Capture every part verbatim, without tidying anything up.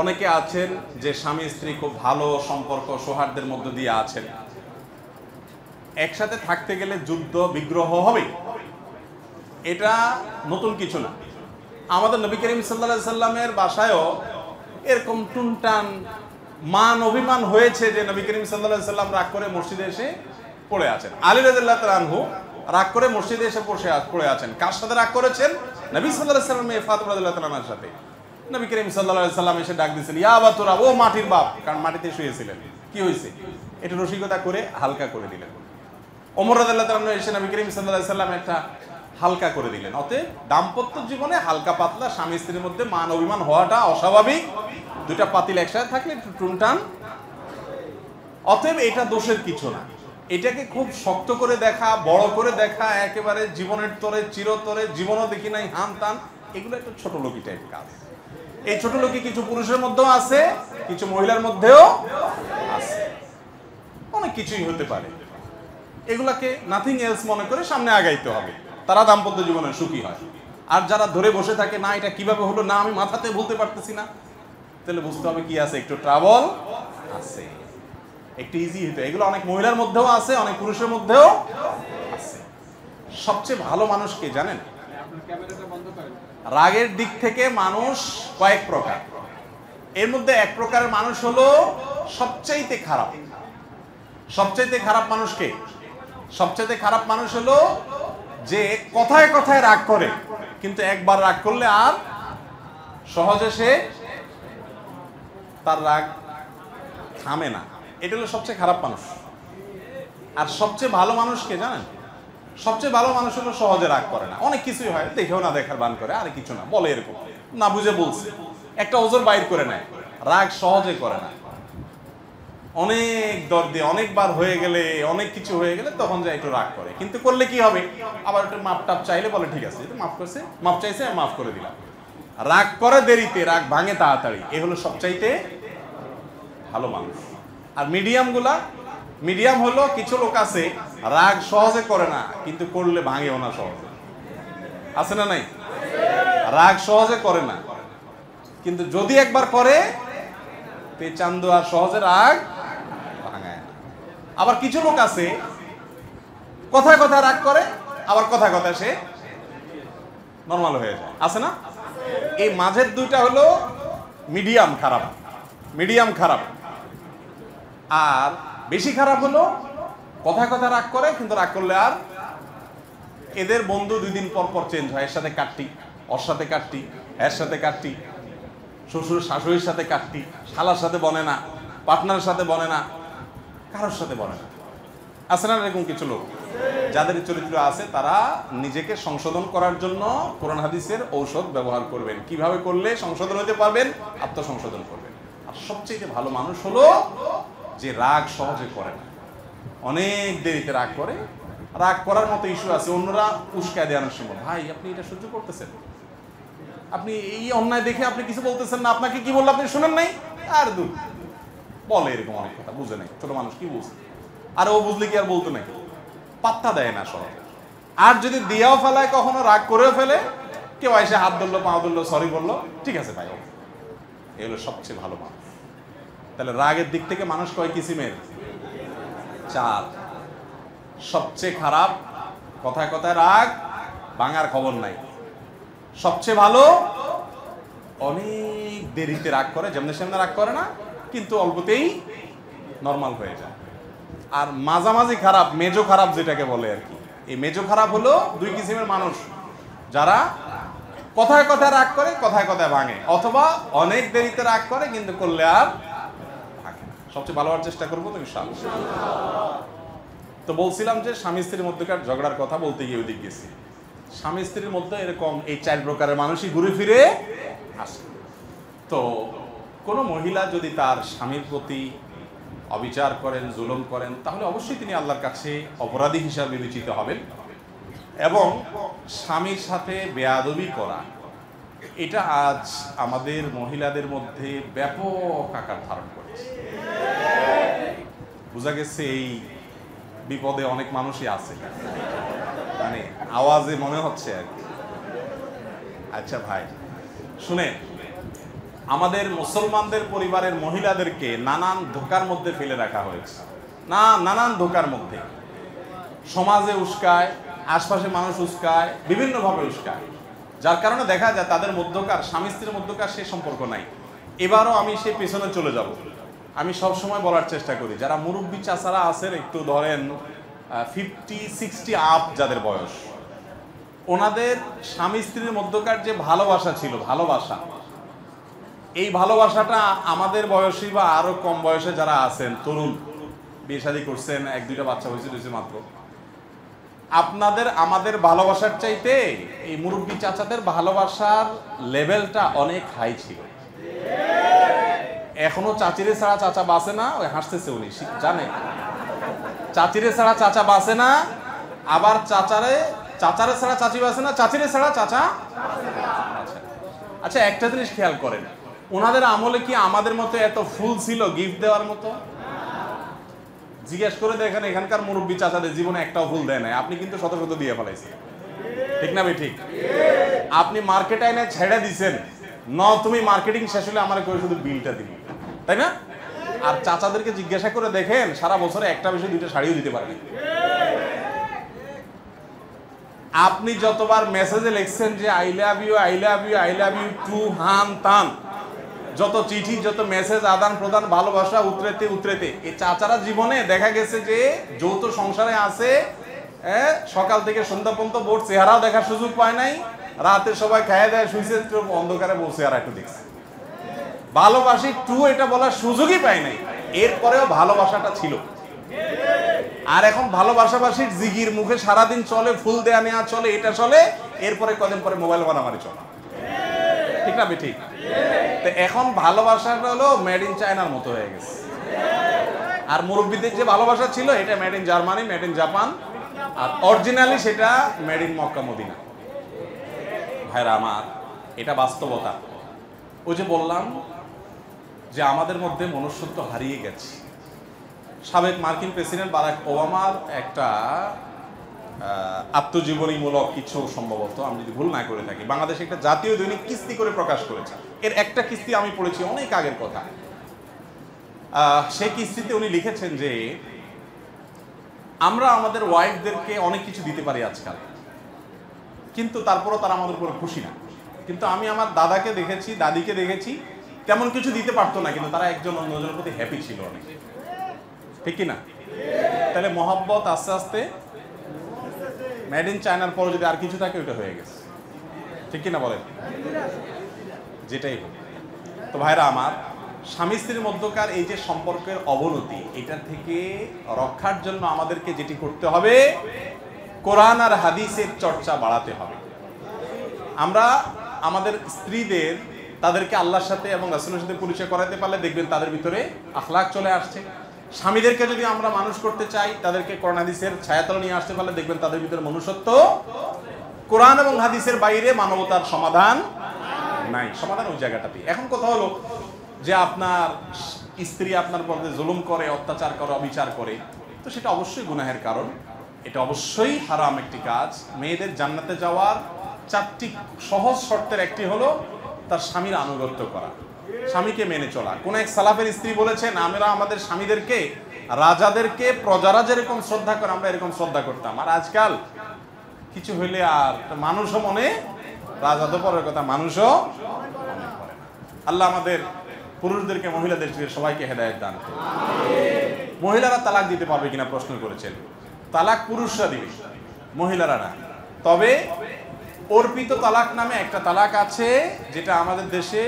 অনেকে আছেন যে স্বামী স্ত্রী খুব ভালো সম্পর্ক সৌহার্দ্যের মধ্যে দিয়ে আছেন, একসাথে থাকতে গেলে যুদ্ধ বিগ্রহ হবে, এটা নতুন কিছু না। আমাদের নবী করিম সাল্লাল্লাহু আলাইহি সাল্লামের বাসায়ও এরকম টুনটান মান অভিমান হয়েছে যে নবী করিম সাল্লাল্লাহু আলাইহি সাল্লাম রাগ করে মসজিদে এসে পড়ে আছেন, আলী রাদিয়াল্লাহু তাআলা আনহু রাগ করে মসজিদে এসে বসে পড়ে আছেন। কার সাথে রাগ করেছেন? নবী সাল্লাল্লাহু আলাইহি সাল্লামের ফাতেমা রাদিয়াল্লাহু তাআলা আনহার সাথে। নবী করিম সাল্লাল্লাহু আলাইহি সাল্লাম এসে ডাক দিয়েছেন, ইয়া আবা তুরাব, ও মাটির বাপ, কারণ মাটিতে শুয়েছিলেন। কি হয়েছে? এটা রসিকতা করে হালকা করে দিলেন। ওমর রাদিয়াল্লাহু তাআলা এসে নবী করিম সাল্লাল্লাহু আলাইহি সাল্লাম একটা হালকা করে দিলেন। অতএব দাম্পত্য জীবনে হালকা পাতলা স্বামী স্ত্রীর মধ্যে মান অভিমান হওয়াটা অস্বাভাবিক। দুইটা পাতিল একসাথে থাকলে টুনটান, অতএব এটা দোষের কিছু না। এটাকে খুব শক্ত করে দেখা, বড় করে দেখা, একেবারে জীবনের তরে চিরতরে জীবনও দেখি নাই হান টান, এগুলো একটা ছোট লোকি টাইপ কাজ। এই ছোট লোকি কিছু পুরুষের মধ্যেও আছে, কিছু মহিলার মধ্যেও আছে, অনেক কিছুই হতে পারে। এগুলাকে নাথিং এলস মনে করে সামনে আগাইতে হবে, তারা দাম্পত্য জীবনে সুখী হয়। আর যারা ধরে বসে থাকে, না এটা কিভাবে হলো, না আমি মাথাতে বলতে পারতেছি না, তাহলে বুঝতে হবে কি আছে, একটু ট্রাবল আছে, একটু ইজি হতো। এগুলো অনেক মহিলার মধ্যেও আছে, অনেক পুরুষের মধ্যেও আছে। সবচেয়ে ভালো মানুষ কে জানেন? রাগের দিক থেকে মানুষ কয়েক প্রকার, এর মধ্যে এক প্রকারের মানুষ হলো সবচাইতে খারাপ। সবচাইতে খারাপ মানুষ কে? সবচাইতে খারাপ মানুষ হলো যে কথায় কথায় রাগ করে, কিন্তু একবার রাগ করলে আর সহজে সে তার রাগ থামে না। এটা হলো সবচেয়ে খারাপ মানুষ। আর সবচেয়ে ভালো মানুষকে জানেন? সবচেয়ে ভালো মানুষ হলো সহজে রাগ করে না। অনেক কিছুই হয়, দেখেও না দেখার ভান করে, আর কিছু না বলে, এরকম না বুঝে বলছে, একটা ওজোর বাইর করে নেয়, রাগ সহজে করে না। অনেক দর্দে অনেকবার হয়ে গেলে, অনেক কিছু হয়ে গেলে তখন যা একটু রাগ করে, কিন্তু করলে কি হবে, আবার একটু মাপ টাপ চাইলে বলে ঠিক আছে, মাফ করছে, মাপ চাইছে, আমি মাফ করে দিলাম। রাগ করে দেরিতে, রাগ ভাঙে তাড়াতাড়ি, এ হলো সবচাইতে ভালো মানুষ। আর মিডিয়াম গুলা, মিডিয়াম হলো কিছু লোক আছে রাগ সহজে করে না, কিন্তু করলে ভাঙেও না সহজে, আছে না নাই? রাগ সহজে করে না, কিন্তু যদি একবার করে পেচান্দো আর সহজে রাগ ভাঙায় না। আবার কিছু লোক আছে কথায় কথায় রাগ করে, আবার কথায় কথায় সে নর্মাল হয়ে যায়, আছে না? এই মাঝের দুইটা হলো মিডিয়াম খারাপ, মিডিয়াম খারাপ। আর বেশি খারাপ হলো কথায় কথায় রাগ করে, কিন্তু রাগ করলে আর, এদের বন্ধু দুই দিন পর পর চেঞ্জ হয়, এর সাথে কাটটি, ওর সাথে কাটটি, এর সাথে কাটটি, শ্বশুর শাশুড়ির সাথে কাটটি, শালার সাথে বনে না, পার্টনারের সাথে বনে না, কারোর সাথে বনে না, আছে না? এরকম কিছু লোক যাদের চরিত্র আছে, তারা নিজেকে সংশোধন করার জন্য কোরআন হাদিসের ঔষধ ব্যবহার করবেন, কিভাবে করলে সংশোধন হতে পারবেন, আত্মসংশোধন করবেন। আর সবচেয়ে ভালো মানুষ হলো যে রাগ সহজে করে না, অনেক দেরিতে রাগ করে। রাগ করার মতো ইস্যু আছে, অন্যরা উস্কায় দেওয়ানোর সময়, ভাই আপনি এটা সহ্য করতেছেন, আপনি এই অন্যায় দেখে আপনি কিছু বলতেছেন না, আপনাকে কি বললো আপনি শোনেন নাই, আর দূর বলে, এরকম অনেক কথা, বুঝে নাই, ছোট মানুষ কি বুঝে, আর ও বুঝলে কি আর বলতো নাকি, পাত্তা দেয় না সহজে। আর যদি দিয়েও ফেলায়, কখনো রাগ করেও ফেলে, কেউ এসে হাত ধরলো, পা ধরলো, সরি বললো, ঠিক আছে ভাই, এই হলো সবচেয়ে ভালো মানুষ। তাহলে রাগের দিক থেকে মানুষ কয় কিসিমের? চার। সবচেয়ে খারাপ কথায় কথায় রাগ ভাঙার খবর নাই। সবচেয়ে ভালো অনেক দেরিতে রাগ করে, যেমনি সেমনি রাগ করে না, কিন্তু অল্পতেই নর্মাল হয়ে যায়। আর মাঝামাঝি খারাপ, মেজো খারাপ যেটাকে বলে আর কি, এই মেজো খারাপ হলো দুই কিসিমের মানুষ, যারা কথায় কথায় রাগ করে, কথায় কথায় ভাঙে, অথবা অনেক দেরিতে রাগ করে, কিন্তু করলে আর ভাঙে না। সবচেয়ে ভালো হওয়ার চেষ্টা করবো তো ইনশাআল্লাহ। তো বলছিলাম যে স্বামী স্ত্রীর মধ্যেকার ঝগড়ার কথা বলতে গিয়ে ওদিক গেছি। স্বামী স্ত্রীর মধ্যে এরকম এই চার প্রকারের মানুষই ঘুরে ফিরে আসে। তো কোনো মহিলা যদি তার স্বামীর প্রতি অবিচার করেন, জুলুম করেন, তাহলে অবশ্যই তিনি আল্লাহর কাছে অপরাধী হিসাবে বিবেচিত হবেন। এবং স্বামীর সাথে বেয়াদবি করা, এটা আজ আমাদের মহিলাদের মধ্যে ব্যাপক আকার ধারণ করেছে। বোঝা গেছে এই বিপদে অনেক মানুষই আছে, মানে আওয়াজে মনে হচ্ছে আর কি। আচ্ছা ভাই শুনে, आमादेर मुसलमानदेर परिवारेर महिलादेरके नानान धोकार मध्य फेले रखा हयेछे ना नानान धोकार मध्य समाजे उस्काय आशपाशे मानुष उस्काय विभिन्न भावे उस्काय जार कारणे देखा जाय तादेर मध्यकार स्वामी स्त्रीर मध्यकार सेई सम्पर्क नाई। एबारो आमी सेई पेछने चले जाब। आमी सब समय बोलार चेष्टा करी जारा मुरुब्बी चाचारा आछेन एकटु धरेन फिफ्टी सिक्सटी आप जादेर बयस ओनादेर स्वामी स्त्रीर मध्यकार जे भालोबासा छिलो भालोबासा এই ভালোবাসাটা আমাদের বয়সী বা আরো কম বয়সে যারা আছেন তরুণ বিয়ে শাদী করছেন এক দুইটা বাচ্চা হয়েছে হয়েছে মাত্র আপনাদের আমাদের ভালোবাসার চাইতে এই মুরব্বী চাচাদের ভালোবাসার লেভেলটা অনেক হাই ছিল। এখনো চাচিরে ছাড়া চাচা বাসে না। ওই হাসতেছে উনি জানে চাচিরে ছাড়া চাচা বাসে না, আবার চাচারে চাচারে ছাড়া চাচি বাসে না, চাচিরে ছাড়া চাচা। আচ্ছা একটা জিনিস খেয়াল করেন ওনাদের আমলে কি আমাদের মতো এত ফুল ছিল গিফট দেওয়ার মতো? জিজ্ঞেস করে দেখেন এখানকার মুরব্বী চাচাদের জীবনে একটাও ফুল দেয় নাই। আপনি কিন্তু শত শত দিয়ে ফেলাইছেন, ঠিক না ভাই? ঠিক। আপনি মার্কেট আইনে ছেড়ে দিছেন, না তুমি মার্কেটিং শেষ হলে আমার কই শুধু বিলটা দিবি, তাই না? আর চাচাদেরকে জিজ্ঞাসা করে দেখেন সারা বছরে একটা বেশি দুইটা শাড়িও দিতে পারেনি। আপনি যতবার মেসেজে লিখছেন যে I love you I love you I love you too হান তান, যত চিঠি যত মেসেজ আদান প্রদান ভালোবাসা উতরেতে উতরেতে এই চাচারা জীবনে দেখা গেছে যে যৌথ সংসারে আছে সকাল থেকে সন্ধ্যা পর্যন্ত বোর চেহারাও দেখার সুযোগ পায় নাই। রাতে সবাই খেয়ে দেয় শুয়েছে অন্ধকারে বোর চেহারা একটু দেখছে। ভালোবাসি টু এটা বলার সুযোগই পায় নাই। এরপরেও ভালোবাসাটা ছিল। আর এখন ভালোবাসাবাসীর জিগির মুখে সারাদিন চলে, ফুল দেয়া নেওয়া চলে, এটা চলে, এরপরে কদিন পরে মোবাইল বানামারি চলে, ঠিক না বেঠিক? তো এখন ভালোবাসাটা হলো মেড ইন চায়নার মতো হয়ে গেছে। আর মুরব্বীদের যে ভালোবাসা ছিল এটা made in Germany, made in Japan, আর অরিজিনালি সেটা মেড ইন মক্কা মদিনা। ভাইরা আমার, এটা বাস্তবতা। ওই যে বললাম যে আমাদের মধ্যে মনুষ্যত্ব হারিয়ে গেছে। সাবেক মার্কিন প্রেসিডেন্ট বারাক ওবামার একটা আত্মজীবনীমূলক কিছু সম্ভবত আমি যদি ভুল না করে থাকি বাংলাদেশে একটা জাতীয় দৈনিক কিস্তি করে প্রকাশ করেছে। এর একটা কিস্তি আমি পড়েছি অনেক আগের কথা। সেই কিস্তিতে উনি লিখেছেন যে আমরা আমাদের ওয়াইফদেরকে অনেক কিছু দিতে পারি আজকাল, কিন্তু তারপরও তারা আমাদের উপর খুশি না। কিন্তু আমি আমার দাদাকে দেখেছি, দাদিকে দেখেছি, তেমন কিছু দিতে পারতো না, কিন্তু তারা একজন অন্যজনের প্রতি হ্যাপি ছিল অনেক, ঠিক কি না? তাহলে মহব্বত আস্তে আস্তে মেড ইন চায়নার পরে যদি আর কিছু থাকে ওইটা হয়ে গেছে, ঠিক কিনা বলেন? যেটাই হোক। তো ভাইরা আমার, স্বামী স্ত্রীর মধ্যকার এই যে সম্পর্কের অবনতি, এটা থেকে রক্ষার জন্য আমাদেরকে যেটি করতে হবে, কোরআন আর হাদিসের চর্চা বাড়াতে হবে। আমরা আমাদের স্ত্রীদের তাদেরকে আল্লাহর সাথে এবং রাসূলের সাথে পরিচয় করাতে পারলে দেখবেন তাদের ভিতরে আখলাক চলে আসছে। স্বামীদেরকে যদি আমরা মানুষ করতে চাই, তাদেরকে কোরআন হাদিসের ছায়াতলে নিয়ে আসতে পারলে দেখবেন তাদের ভিতরে মনুষ্যত্ব। কোরআন এবং হাদিসের বাইরে মানবতার সমাধান নাই, সমাধান ওই জায়গাটাতেই। এখন কথা হলো যে আপনার স্ত্রী আপনার পর্দে জুলুম করে, অত্যাচার করে, অবিচার করে, তো সেটা অবশ্যই গুনাহের কারণ, এটা অবশ্যই হারাম একটি কাজ। মেয়েদের জান্নাতে যাওয়ার চারটি সহজ শর্তের একটি হলো তার স্বামীর আনুগত্য করা, স্বামীকে মেনে চলা। কোন এক সালাফের স্ত্রী বলেছেন আমরা আমাদের স্বামীদেরকে, রাজাদেরকে প্রজারা যেরকম শ্রদ্ধা করে আমরা এরকম শ্রদ্ধা করতাম, আর আজকাল কিছু হইলে আর মানুষও মনে, রাজা তো পরের কথা মানুষও মনে করে না। আল্লাহ আমাদের পুরুষদেরকে মহিলাদের সবাইকে হেদায়েত দান করুন। মহিলারা তালাক দিতে পারবে কিনা প্রশ্ন করেছেন। তালাক পুরুষরা দিবে, মহিলারা না। তবে অর্পিত তালাক নামে একটা তালাক আছে যেটা আমাদের দেশে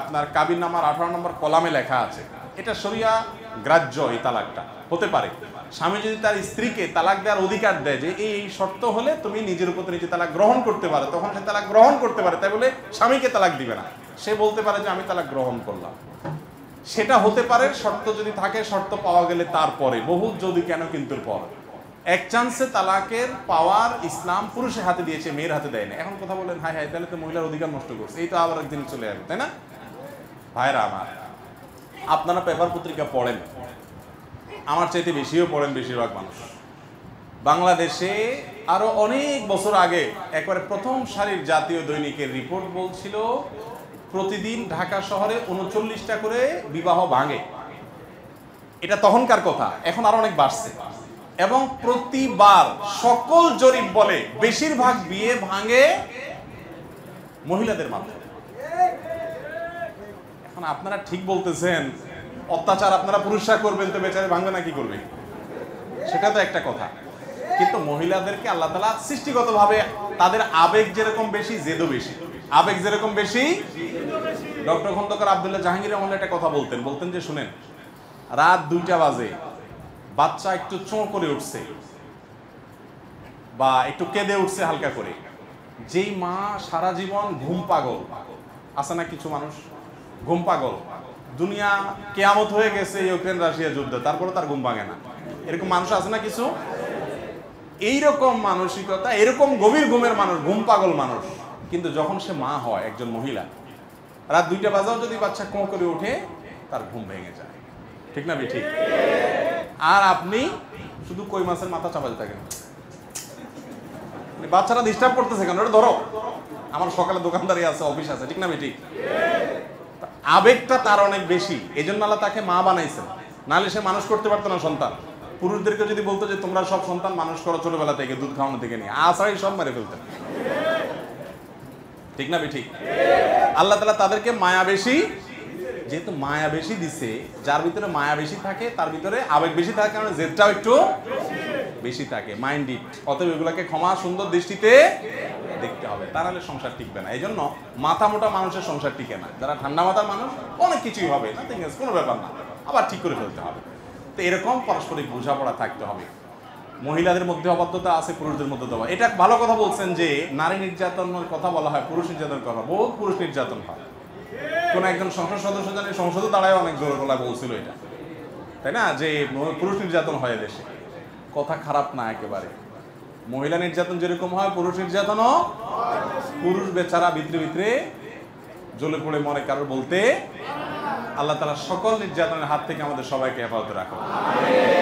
আপনার কাবির নামার আঠারো নম্বর কলামে লেখা আছে। এটা শরিয়া গ্রাহ্য, এই তালাকটা হতে পারে। স্বামী যদি তার স্ত্রীকে তালাক দেওয়ার অধিকার দেয় যে এই শর্ত হলে তুমি নিজের উপর নিজে তালাক গ্রহণ করতে পারো, তখন সে তালাক গ্রহণ করতে পারে। তাই বলে স্বামীকে তালাক দিবে না, সে বলতে পারে যে আমি তালাক গ্রহণ করলাম। সেটা হতে পারে শর্ত যদি থাকে, শর্ত পাওয়া গেলে তারপরে, বহু যদি কেন কিন্তুর পর। এক চান্সে তালাকের পাওয়ার ইসলাম পুরুষের হাতে দিয়েছে, মেয়ের হাতে দেয় না। এখন কথা বলেন হাই হাই তাহলে তো মহিলার অধিকার নষ্ট করছে, এই তো আবার একদিন চলে যাবে, তাই না? ভাইরা আমার, আপনারা পেপার পত্রিকা পড়েন, আমার চাইতে বেশিও পড়েন বেশিরভাগ মানুষ। বাংলাদেশে আরও অনেক বছর আগে একবারে প্রথম সারির জাতীয় দৈনিকের রিপোর্ট বলছিল प्रतिदिन ढाका शहरे ঊনচল্লিশ टा करे विवाह भांगे এটা তখনকার কথা এখন আর অনেক বাড়ছে এবং প্রতিবার সকল জরিপ বলে বেশিরভাগ বিয়ে ভাঙে মহিলাদের মাধ্যমে এখন আপনারা ঠিক বলতেছেন অত্যাচার আপনারা পুরুষরা করবেন তো বেচারে ভাঙবে না কি করবে সেটা তো একটা কথা কিন্তু মহিলাদেরকে আল্লাহ তাআলা সৃষ্টিগতভাবে তাদের আবেগ যেরকম বেশি জেদও বেশি আবেগ যেরকম বেশি ডক্টর খন্দকার আব্দুল্লাহ জাহাঙ্গীর রহমান একটা কথা বলতেন বলতেন যে শুনেন রাত দুইটা বাজে বাচ্চা একটু চোঁ করে উঠছে বা একটু কেঁদে উঠছে হালকা করে যেই মা সারা জীবন ঘুম পাগল আছে না কিছু মানুষ ঘুম পাগল দুনিয়া কেয়ামত হয়ে গেছে ইউক্রেন রাশিয়া যুদ্ধ তারপরে তার ঘুম ভাঙে না এরকম মানুষ আছে না কিছু এইরকম মানসিকতা এরকম গভীর ঘুমের মানুষ ঘুম পাগল মানুষ কিন্তু যখন সে মা হয় একজন মহিলা রাত দুইটা বাজাও যদি বাচ্চা কোঁ করে ওঠে তার ঘুম ভেঙে যায় ঠিক না ভাই ঠিক আর আপনি শুধু কই মাছের মাথা চাপাতে থাকেন বাচ্চারা ডিস্টার্ব করতেছে কেন ওটা ধরো আমার সকালে দোকানদারি আছে অফিস আছে ঠিক না ভাই ঠিক আবেগটা তার অনেক বেশি এজন্য আল্লাহ তাকে মা বানাইছেন নাহলে সে মানুষ করতে পারতো না সন্তান পুরুষদেরকে যদি বলতো যে তোমরা সব সন্তান মানুষ করো ছোটবেলা থেকে দুধ খাওয়ানো থেকে নিয়ে আছাড়াই সব মেরে ফেলতেন ঠিক না ভাই ঠিক আল্লাহ তাআলা তাদেরকে মায়া বেশি যেহেতু মায়া বেশি দিছে যার ভিতরে মায়া বেশি থাকে তার ভিতরে আবেগ বেশি থাকার কারণে জেদটাও একটু বেশি থাকে মাইন্ড ইট অতএব এগুলোকে ক্ষমা সুন্দর দৃষ্টিতে দেখতে হবে তা নাহলে সংসার টিকবে না এই জন্য মাথা মোটা মানুষের সংসার টিকে না যারা ঠান্ডা মাথার মানুষ অনেক কিছুই হবে নাথিং ইজ কোনো ব্যাপার না আবার ঠিক করে ফেলতে হবে তো এরকম পারস্পরিক বোঝাপড়া থাকতে হবে মহিলাদের মধ্যে অবাধ্যতা আছে পুরুষদের মধ্যে দেওয়া এটা ভালো কথা বলছেন যে নারী নির্যাতনের কথা বলা হয় পুরুষ নির্যাতন করা বহু পুরুষ নির্যাতন হয় কোন একজন সংসদ সদস্য জানি সংসদে দাঁড়ায় অনেক জোর গলায় বলছিল এটা তাই না যে পুরুষ নির্যাতন হয় দেশে কথা খারাপ না একেবারে মহিলা নির্যাতন যেরকম হয় পুরুষ নির্যাতনও পুরুষ বেচারা ভিতরে ভিতরে জ্বলে পড়ে মনে কারো বলতে আল্লাহ তাআলা সকল নির্যাতনের হাত থেকে আমাদের সবাইকে হেফাজত রাখো আমিন।